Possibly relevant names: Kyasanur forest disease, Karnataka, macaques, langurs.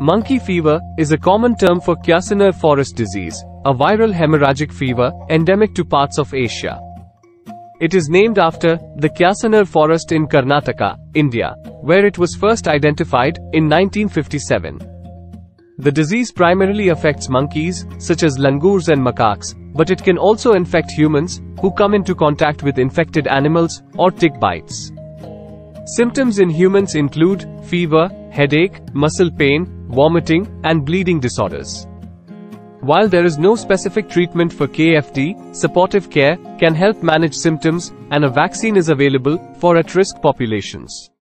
Monkey fever is a common term for Kyasanur forest disease, a viral hemorrhagic fever endemic to parts of Asia. It is named after the Kyasanur forest in Karnataka, India, where it was first identified in 1957. The disease primarily affects monkeys, such as langurs and macaques, but it can also infect humans, who come into contact with infected animals, or tick bites. Symptoms in humans include fever, headache, muscle pain, vomiting, and bleeding disorders. While there is no specific treatment for KFD, supportive care can help manage symptoms, and a vaccine is available for at-risk populations.